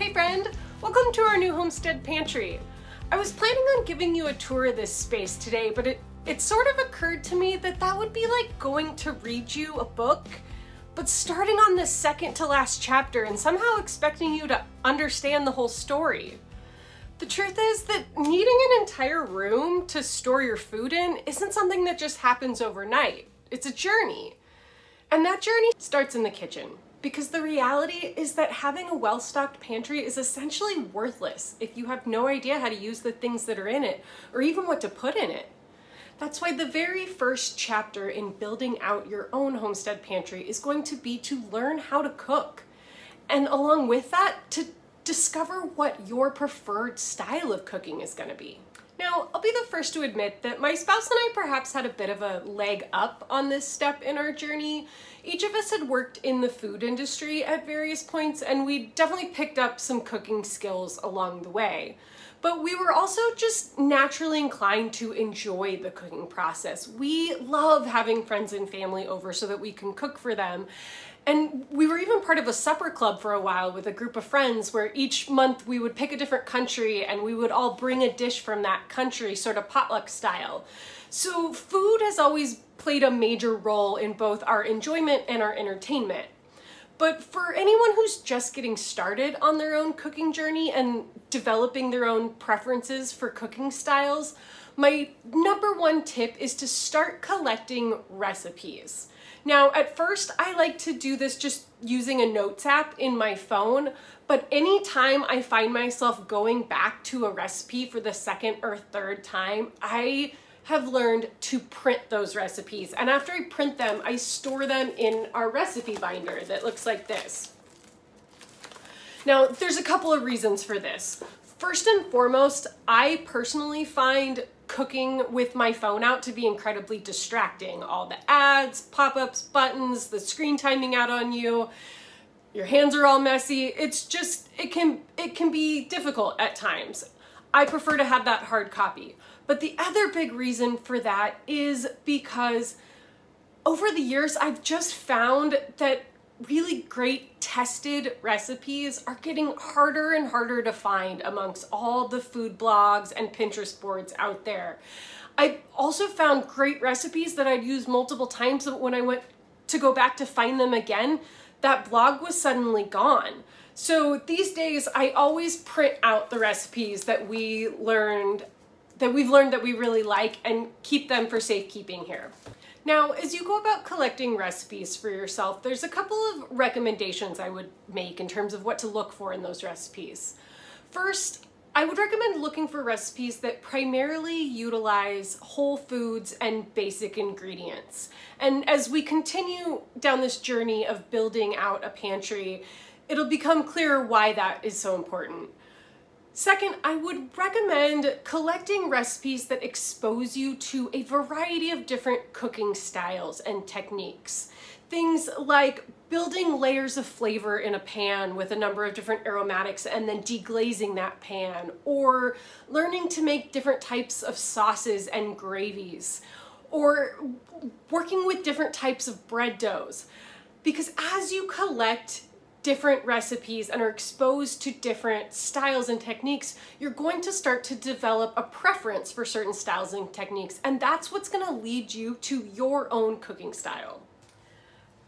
Hey friend, welcome to our new homestead pantry. I was planning on giving you a tour of this space today, but it sort of occurred to me that that would be like going to read you a book, but starting on the second to last chapter and somehow expecting you to understand the whole story. The truth is that needing an entire room to store your food in isn't something that just happens overnight. It's a journey. And that journey starts in the kitchen, because the reality is that having a well-stocked pantry is essentially worthless if you have no idea how to use the things that are in it, or even what to put in it. That's why the very first chapter in building out your own homestead pantry is going to be to learn how to cook, and along with that, to discover what your preferred style of cooking is going to be. Now, I'll be the first to admit that my spouse and I perhaps had a bit of a leg up on this step in our journey. Each of us had worked in the food industry at various points, and we definitely picked up some cooking skills along the way. But we were also just naturally inclined to enjoy the cooking process. We love having friends and family over so that we can cook for them. And we were even part of a supper club for a while with a group of friends where each month we would pick a different country and we would all bring a dish from that country, sort of potluck style. So food has always played a major role in both our enjoyment and our entertainment. But for anyone who's just getting started on their own cooking journey and developing their own preferences for cooking styles, my number one tip is to start collecting recipes. Now, at first, I like to do this just using a notes app in my phone, but anytime I find myself going back to a recipe for the second or third time, I have learned to print those recipes. And after I print them, I store them in our recipe binder that looks like this. Now, there's a couple of reasons for this. First and foremost, I personally find cooking with my phone out to be incredibly distracting. All the ads, pop-ups, buttons, the screen timing out on you, your hands are all messy. It's just, it can be difficult at times. I prefer to have that hard copy. But the other big reason for that is because over the years, I've just found that really great tested recipes are getting harder and harder to find amongst all the food blogs and Pinterest boards out there. I also found great recipes that I'd used multiple times, but when I went to go back to find them again, that blog was suddenly gone. So these days I always print out the recipes that we've learned that we really like and keep them for safekeeping here. Now, as you go about collecting recipes for yourself, there's a couple of recommendations I would make in terms of what to look for in those recipes. First, I would recommend looking for recipes that primarily utilize whole foods and basic ingredients. And as we continue down this journey of building out a pantry, it'll become clearer why that is so important. Second, I would recommend collecting recipes that expose you to a variety of different cooking styles and techniques. Things like building layers of flavor in a pan with a number of different aromatics and then deglazing that pan, or learning to make different types of sauces and gravies, or working with different types of bread doughs. Because as you collect different recipes and are exposed to different styles and techniques, you're going to start to develop a preference for certain styles and techniques, and that's what's going to lead you to your own cooking style.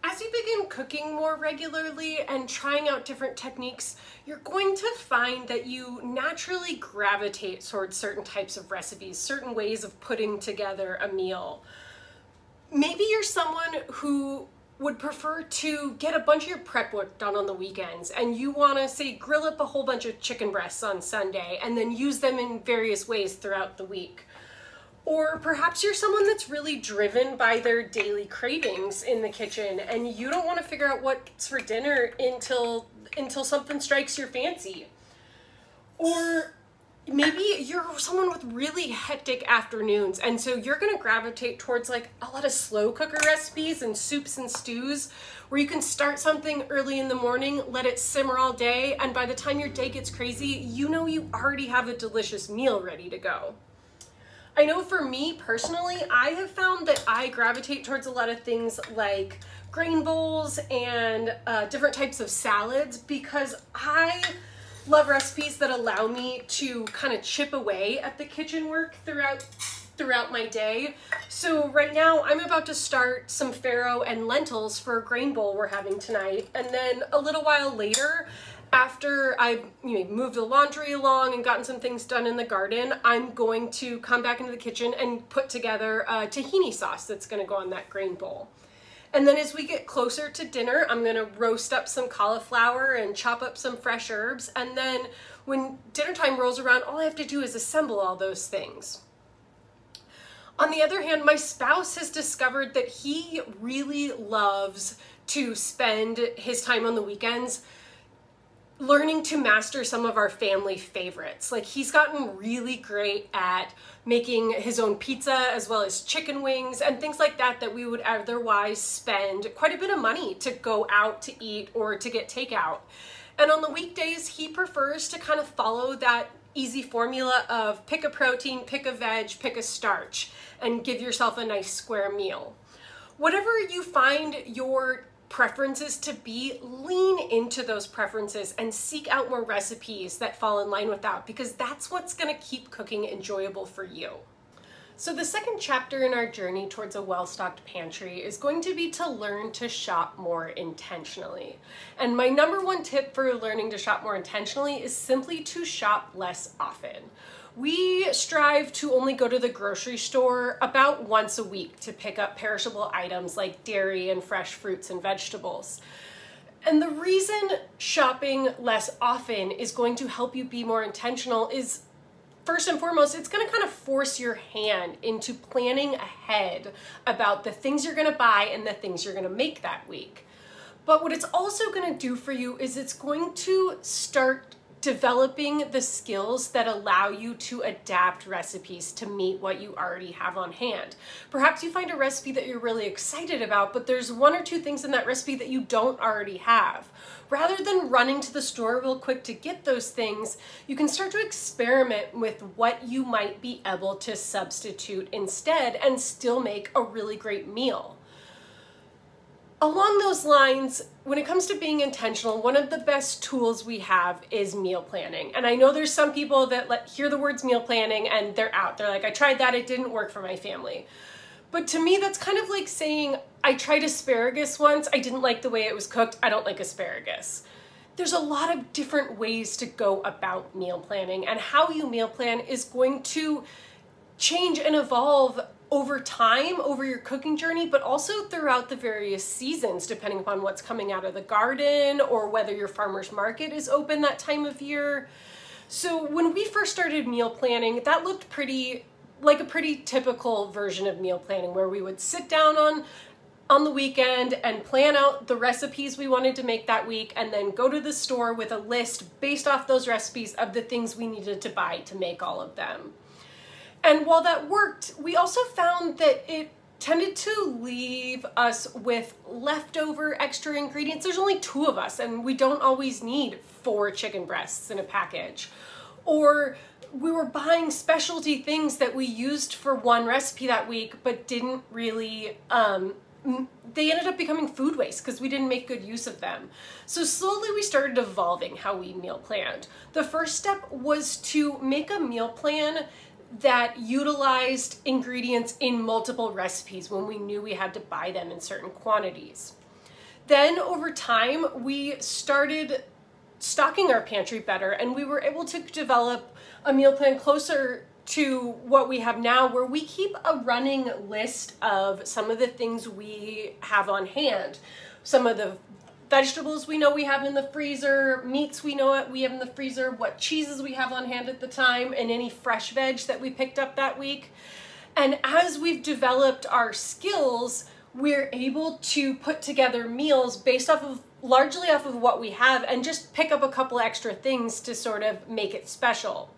As you begin cooking more regularly and trying out different techniques, you're going to find that you naturally gravitate towards certain types of recipes, certain ways of putting together a meal. Maybe you're someone who would prefer to get a bunch of your prep work done on the weekends, and you want to, say, grill up a whole bunch of chicken breasts on Sunday and then use them in various ways throughout the week. Or perhaps you're someone that's really driven by their daily cravings in the kitchen and you don't want to figure out what's for dinner until something strikes your fancy. Or maybe you're someone with really hectic afternoons, and so you're going to gravitate towards like a lot of slow cooker recipes and soups and stews where you can start something early in the morning, let it simmer all day, and by the time your day gets crazy, you know you already have a delicious meal ready to go. I know for me personally, I have found that I gravitate towards a lot of things like grain bowls and different types of salads because I love recipes that allow me to kind of chip away at the kitchen work throughout my day. So right now I'm about to start some farro and lentils for a grain bowl we're having tonight, and then a little while later, after I've moved the laundry along and gotten some things done in the garden, I'm going to come back into the kitchen and put together a tahini sauce that's going to go on that grain bowl. And then as we get closer to dinner, I'm going to roast up some cauliflower and chop up some fresh herbs. And then when dinner time rolls around, all I have to do is assemble all those things. On the other hand, my spouse has discovered that he really loves to spend his time on the weekends learning to master some of our family favorites. Like, he's gotten really great at making his own pizza as well as chicken wings and things like that that we would otherwise spend quite a bit of money to go out to eat or to get takeout. And on the weekdays, he prefers to kind of follow that easy formula of pick a protein, pick a veg, pick a starch, and give yourself a nice square meal. Whatever you find your preferences to be, lean into those preferences and seek out more recipes that fall in line with that, because that's what's going to keep cooking enjoyable for you. So the second chapter in our journey towards a well-stocked pantry is going to be to learn to shop more intentionally. And my #1 tip for learning to shop more intentionally is simply to shop less often. We strive to only go to the grocery store about once a week to pick up perishable items like dairy and fresh fruits and vegetables. And the reason shopping less often is going to help you be more intentional is, first and foremost, it's going to kind of force your hand into planning ahead about the things you're going to buy and the things you're going to make that week. But what it's also going to do for you is it's going to start developing the skills that allow you to adapt recipes to meet what you already have on hand. Perhaps you find a recipe that you're really excited about, but there's one or two things in that recipe that you don't already have. Rather than running to the store real quick to get those things, you can start to experiment with what you might be able to substitute instead and still make a really great meal. Along those lines, when it comes to being intentional, one of the best tools we have is meal planning. And I know there's some people that hear the words meal planning and they're out. They're like, I tried that, it didn't work for my family. But to me, that's kind of like saying, I tried asparagus once, I didn't like the way it was cooked, I don't like asparagus. There's a lot of different ways to go about meal planning, and how you meal plan is going to change and evolve over time, over your cooking journey, but also throughout the various seasons, depending upon what's coming out of the garden or whether your farmer's market is open that time of year. So when we first started meal planning, that looked pretty like a pretty typical version of meal planning, where we would sit down on the weekend and plan out the recipes we wanted to make that week, and then go to the store with a list based off those recipes of the things we needed to buy to make all of them. And while that worked, we also found that it tended to leave us with leftover extra ingredients. There's only 2 of us, and we don't always need 4 chicken breasts in a package. Or we were buying specialty things that we used for one recipe that week, but didn't really, they ended up becoming food waste because we didn't make good use of them. So slowly we started evolving how we meal planned. The first step was to make a meal plan that utilized ingredients in multiple recipes when we knew we had to buy them in certain quantities. Then over time, we started stocking our pantry better, and we were able to develop a meal plan closer to what we have now, where we keep a running list of some of the things we have on hand, some of the vegetables we know we have in the freezer, meats we know we have in the freezer, what cheeses we have on hand at the time, and any fresh veg that we picked up that week. And as we've developed our skills, we're able to put together meals based off of, largely off of what we have, and just pick up a couple extra things to sort of make it special.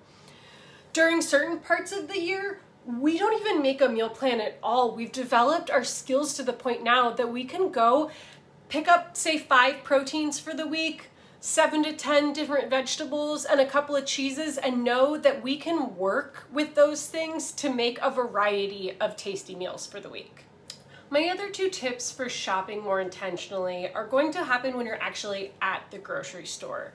During certain parts of the year, we don't even make a meal plan at all. We've developed our skills to the point now that we can go pick up, say, 5 proteins for the week, 7 to 10 different vegetables, and a couple of cheeses, and know that we can work with those things to make a variety of tasty meals for the week. My other 2 tips for shopping more intentionally are going to happen when you're actually at the grocery store.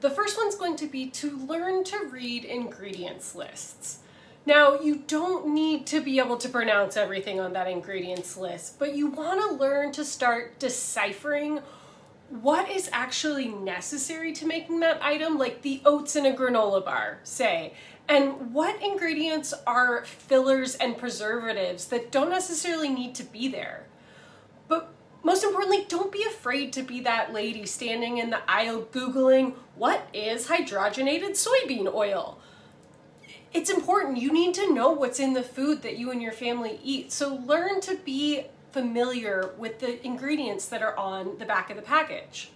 The first one's going to be to learn to read ingredients lists. Now, you don't need to be able to pronounce everything on that ingredients list, but you want to learn to start deciphering what is actually necessary to making that item, like the oats in a granola bar, say, and what ingredients are fillers and preservatives that don't necessarily need to be there. But most importantly, don't be afraid to be that lady standing in the aisle Googling, what is hydrogenated soybean oil? It's important. You need to know what's in the food that you and your family eat. So learn to be familiar with the ingredients that are on the back of the package.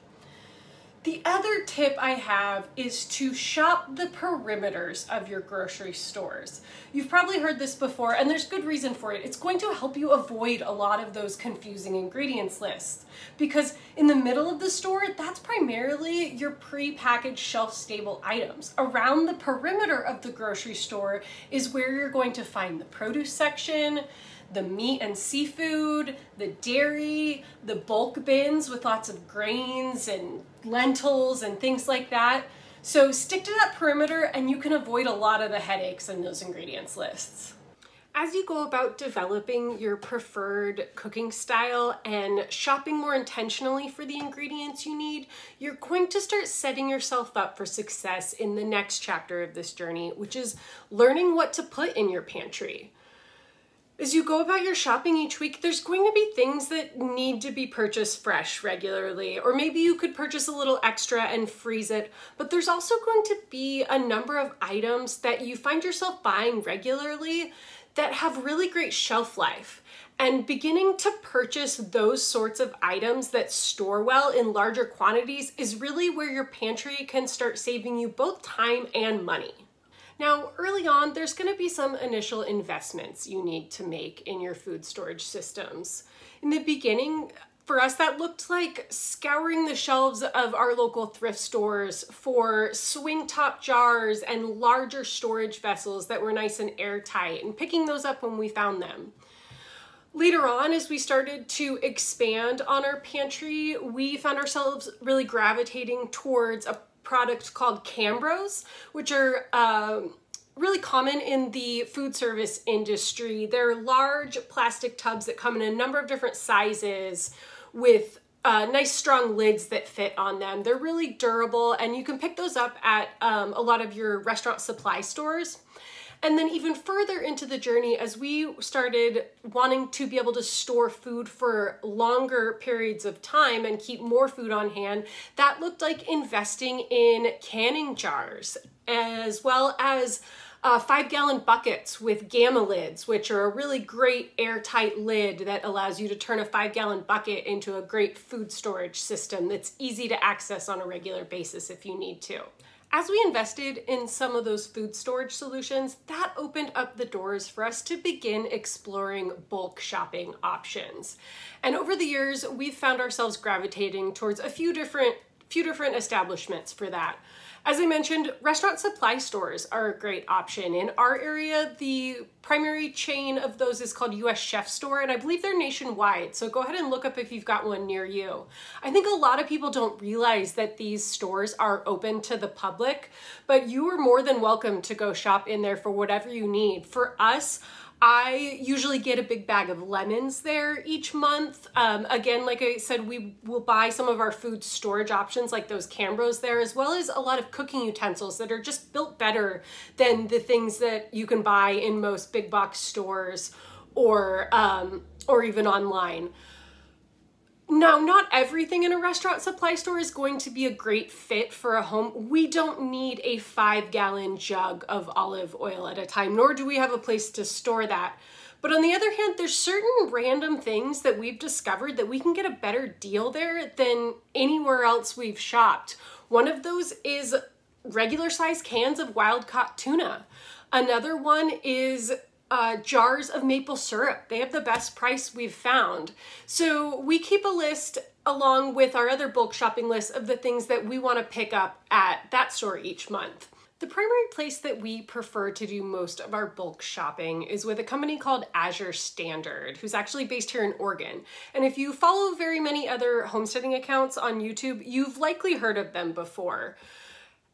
The other tip I have is to shop the perimeters of your grocery stores. You've probably heard this before, and there's good reason for it. It's going to help you avoid a lot of those confusing ingredients lists, because in the middle of the store, that's primarily your pre-packaged shelf-stable items. Around the perimeter of the grocery store is where you're going to find the produce section, the meat and seafood, the dairy, the bulk bins with lots of grains and lentils and things like that. So stick to that perimeter and you can avoid a lot of the headaches in those ingredients lists. As you go about developing your preferred cooking style and shopping more intentionally for the ingredients you need, you're going to start setting yourself up for success in the next chapter of this journey, which is learning what to put in your pantry. As you go about your shopping each week, there's going to be things that need to be purchased fresh regularly, or maybe you could purchase a little extra and freeze it, but there's also going to be a number of items that you find yourself buying regularly that have really great shelf life. And beginning to purchase those sorts of items that store well in larger quantities is really where your pantry can start saving you both time and money. Now, early on, there's going to be some initial investments you need to make in your food storage systems. In the beginning, for us, that looked like scouring the shelves of our local thrift stores for swing top jars and larger storage vessels that were nice and airtight, and picking those up when we found them. Later on, as we started to expand on our pantry, we found ourselves really gravitating towards a product called Cambros, which are really common in the food service industry. They're large plastic tubs that come in a number of different sizes with nice strong lids that fit on them. They're really durable, and you can pick those up at a lot of your restaurant supply stores. And then even further into the journey, as we started wanting to be able to store food for longer periods of time and keep more food on hand, that looked like investing in canning jars, as well as 5-gallon buckets with Gamma Lids, which are a really great airtight lid that allows you to turn a 5-gallon bucket into a great food storage system that's easy to access on a regular basis if you need to. As we invested in some of those food storage solutions, that opened up the doors for us to begin exploring bulk shopping options. And over the years, we've found ourselves gravitating towards a few different establishments for that. As I mentioned, restaurant supply stores are a great option. In our area, the primary chain of those is called US Chef Store, and I believe they're nationwide, so go ahead and look up if you've got one near you. I think a lot of people don't realize that these stores are open to the public, but you are more than welcome to go shop in there for whatever you need. For us, I usually get a big bag of lemons there each month. Again, like I said, we will buy some of our food storage options like those Cambros there, as well as a lot of cooking utensils that are just built better than the things that you can buy in most big box stores or even online. Now, not everything in a restaurant supply store is going to be a great fit for a home. We don't need a 5-gallon jug of olive oil at a time, nor do we have a place to store that. But on the other hand, there's certain random things that we've discovered that we can get a better deal there than anywhere else we've shopped. One of those is regular size cans of wild-caught tuna. Another one is jars of maple syrup. They have the best price we've found. So we keep a list along with our other bulk shopping list of the things that we want to pick up at that store each month. The primary place that we prefer to do most of our bulk shopping is with a company called Azure Standard, who's actually based here in Oregon. And if you follow very many other homesteading accounts on YouTube, you've likely heard of them before.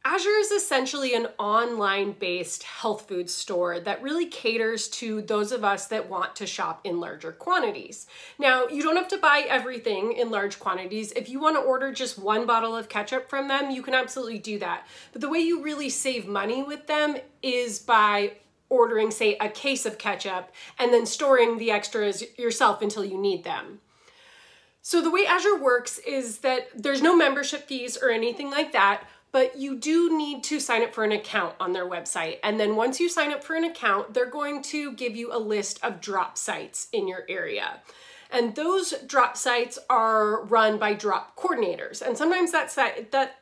Azure is essentially an online-based health food store that really caters to those of us that want to shop in larger quantities. Now, you don't have to buy everything in large quantities. If you want to order just one bottle of ketchup from them, you can absolutely do that. But the way you really save money with them is by ordering, say, a case of ketchup and then storing the extras yourself until you need them. So the way Azure works is that there's no membership fees or anything like that, but you do need to sign up for an account on their website. And then once you sign up for an account, they're going to give you a list of drop sites in your area. And those drop sites are run by drop coordinators. And sometimes that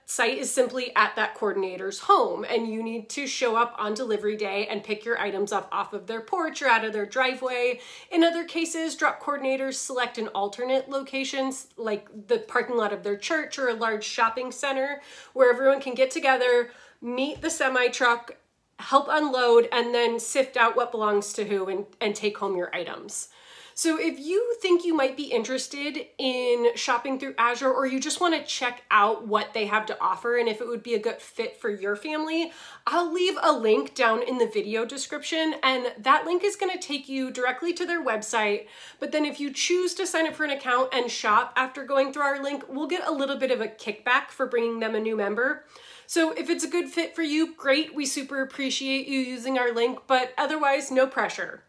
site is simply at that coordinator's home, and you need to show up on delivery day and pick your items up off of their porch or out of their driveway. In other cases, drop coordinators select an alternate location, like the parking lot of their church or a large shopping center, where everyone can get together, meet the semi-truck, help unload, and then sift out what belongs to who and take home your items. So if you think you might be interested in shopping through Azure, or you just want to check out what they have to offer and if it would be a good fit for your family, I'll leave a link down in the video description, and that link is going to take you directly to their website. But then if you choose to sign up for an account and shop after going through our link, we'll get a little bit of a kickback for bringing them a new member. So if it's a good fit for you, great. We super appreciate you using our link, but otherwise, no pressure.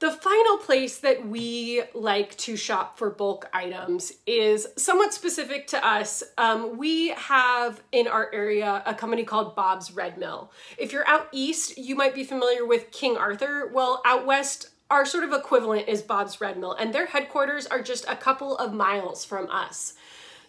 The final place that we like to shop for bulk items is somewhat specific to us. We have in our area a company called Bob's Red Mill. If you're out east, you might be familiar with King Arthur. Well, out west, our sort of equivalent is Bob's Red Mill, and their headquarters are just a couple of miles from us.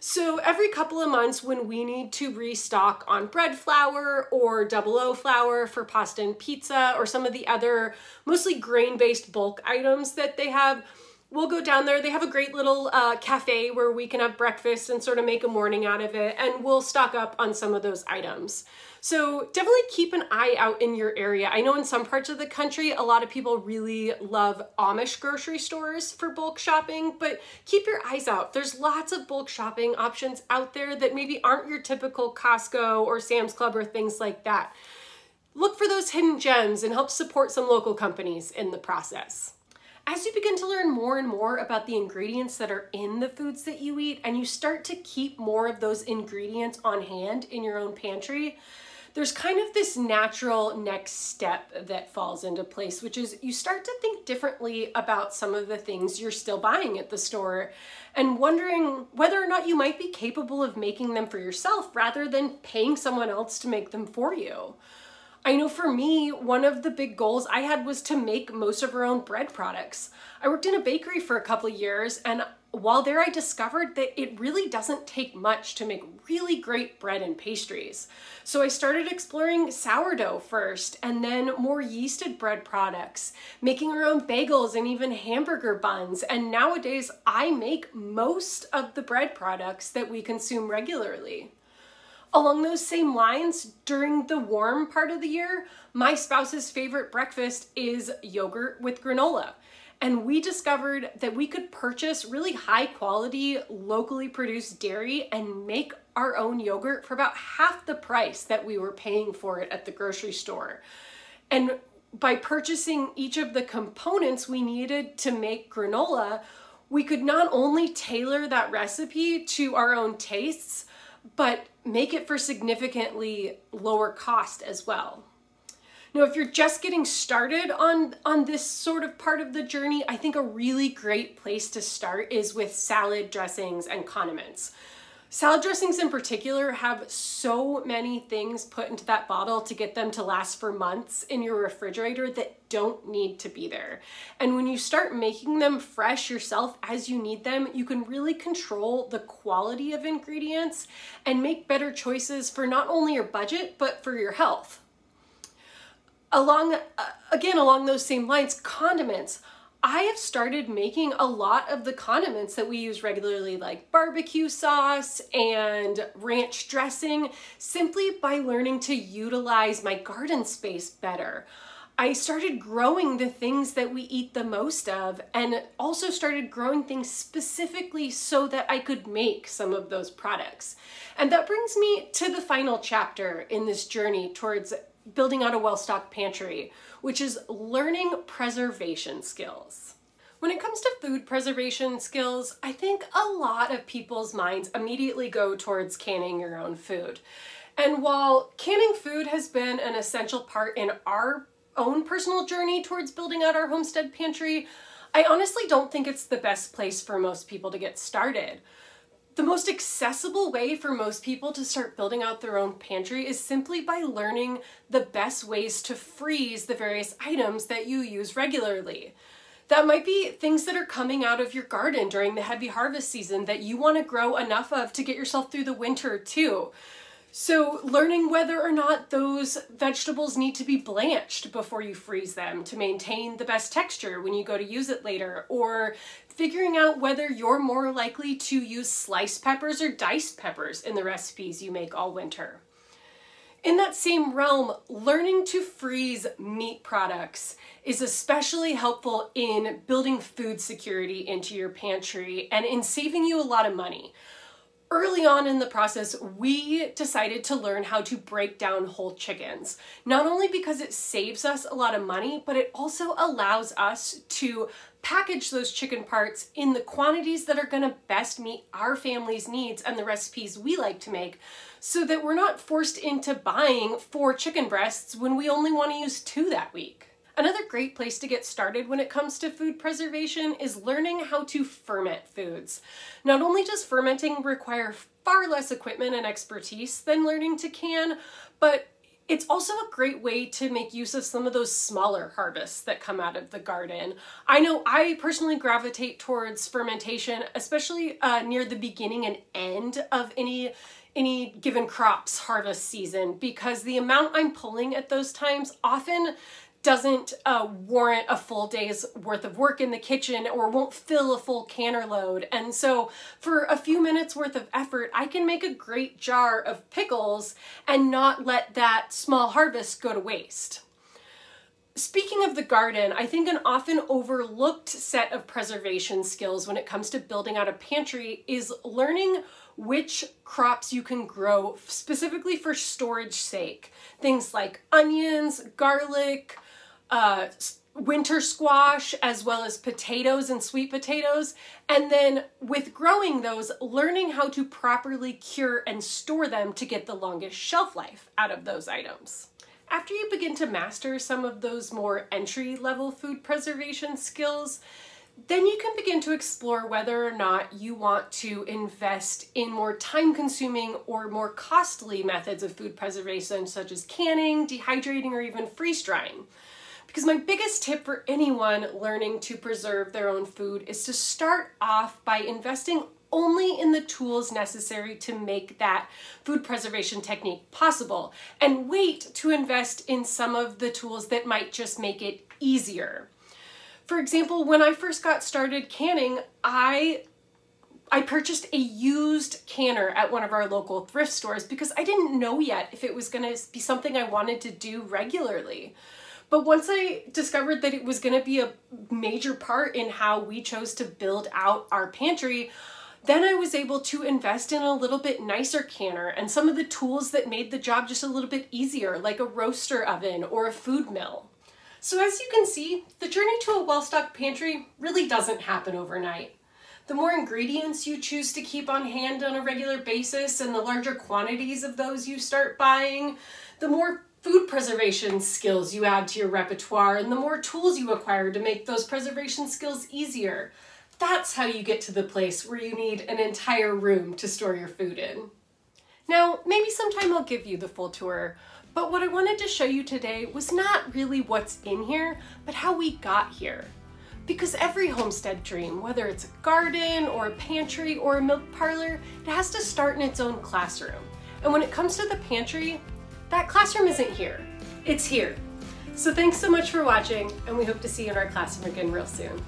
So every couple of months when we need to restock on bread flour or double O flour for pasta and pizza or some of the other mostly grain-based bulk items that they have, we'll go down there. They have a great little cafe where we can have breakfast and sort of make a morning out of it, and we'll stock up on some of those items. So definitely keep an eye out in your area. I know in some parts of the country, a lot of people really love Amish grocery stores for bulk shopping, but keep your eyes out. There's lots of bulk shopping options out there that maybe aren't your typical Costco or Sam's Club or things like that. Look for those hidden gems and help support some local companies in the process. As you begin to learn more and more about the ingredients that are in the foods that you eat, and you start to keep more of those ingredients on hand in your own pantry, there's kind of this natural next step that falls into place, which is you start to think differently about some of the things you're still buying at the store and wondering whether or not you might be capable of making them for yourself rather than paying someone else to make them for you. I know for me, one of the big goals I had was to make most of our own bread products. I worked in a bakery for a couple years, and while there I discovered that it really doesn't take much to make really great bread and pastries. So I started exploring sourdough first, and then more yeasted bread products, making our own bagels and even hamburger buns. And nowadays I make most of the bread products that we consume regularly. Along those same lines, during the warm part of the year, my spouse's favorite breakfast is yogurt with granola. And we discovered that we could purchase really high quality, locally produced dairy and make our own yogurt for about half the price that we were paying for it at the grocery store. And by purchasing each of the components we needed to make granola, we could not only tailor that recipe to our own tastes, but make it for significantly lower cost as well. Now, if you're just getting started on this sort of part of the journey, I think a really great place to start is with salad dressings and condiments. Salad dressings in particular have so many things put into that bottle to get them to last for months in your refrigerator that don't need to be there. And when you start making them fresh yourself as you need them, you can really control the quality of ingredients and make better choices for not only your budget, but for your health. Along those same lines, condiments. I have started making a lot of the condiments that we use regularly, like barbecue sauce and ranch dressing, simply by learning to utilize my garden space better. I started growing the things that we eat the most of, and also started growing things specifically so that I could make some of those products. And that brings me to the final chapter in this journey towards building out a well-stocked pantry, which is learning preservation skills. When it comes to food preservation skills, I think a lot of people's minds immediately go towards canning your own food. And while canning food has been an essential part in our own personal journey towards building out our homestead pantry, I honestly don't think it's the best place for most people to get started. The most accessible way for most people to start building out their own pantry is simply by learning the best ways to freeze the various items that you use regularly. That might be things that are coming out of your garden during the heavy harvest season that you want to grow enough of to get yourself through the winter too. So learning whether or not those vegetables need to be blanched before you freeze them to maintain the best texture when you go to use it later, or figuring out whether you're more likely to use sliced peppers or diced peppers in the recipes you make all winter. In that same realm, learning to freeze meat products is especially helpful in building food security into your pantry and in saving you a lot of money. Early on in the process, we decided to learn how to break down whole chickens, not only because it saves us a lot of money, but it also allows us to package those chicken parts in the quantities that are going to best meet our family's needs and the recipes we like to make, so that we're not forced into buying 4 chicken breasts when we only want to use 2 that week. Another great place to get started when it comes to food preservation is learning how to ferment foods. Not only does fermenting require far less equipment and expertise than learning to can, but it's also a great way to make use of some of those smaller harvests that come out of the garden. I know I personally gravitate towards fermentation, especially near the beginning and end of any given crop's harvest season, because the amount I'm pulling at those times often doesn't warrant a full day's worth of work in the kitchen, or won't fill a full canner load. And so for a few minutes worth of effort, I can make a great jar of pickles and not let that small harvest go to waste. Speaking of the garden, I think an often overlooked set of preservation skills when it comes to building out a pantry is learning which crops you can grow specifically for storage sake. Things like onions, garlic, winter squash, as well as potatoes and sweet potatoes. And then with growing those, learning how to properly cure and store them to get the longest shelf life out of those items. After you begin to master some of those more entry-level food preservation skills, then you can begin to explore whether or not you want to invest in more time-consuming or more costly methods of food preservation, such as canning, dehydrating, or even freeze-drying. Because my biggest tip for anyone learning to preserve their own food is to start off by investing only in the tools necessary to make that food preservation technique possible, and wait to invest in some of the tools that might just make it easier. For example, when I first got started canning, I purchased a used canner at one of our local thrift stores because I didn't know yet if it was going to be something I wanted to do regularly. But once I discovered that it was going to be a major part in how we chose to build out our pantry, then I was able to invest in a little bit nicer canner and some of the tools that made the job just a little bit easier, like a roaster oven or a food mill. So as you can see, the journey to a well-stocked pantry really doesn't happen overnight. The more ingredients you choose to keep on hand on a regular basis, and the larger quantities of those you start buying, the more food preservation skills you add to your repertoire, and the more tools you acquire to make those preservation skills easier. That's how you get to the place where you need an entire room to store your food in. Now, maybe sometime I'll give you the full tour, but what I wanted to show you today was not really what's in here, but how we got here. Because every homestead dream, whether it's a garden or a pantry or a milk parlor, it has to start in its own classroom. And when it comes to the pantry, that classroom isn't here, it's here. So thanks so much for watching, and we hope to see you in our classroom again real soon.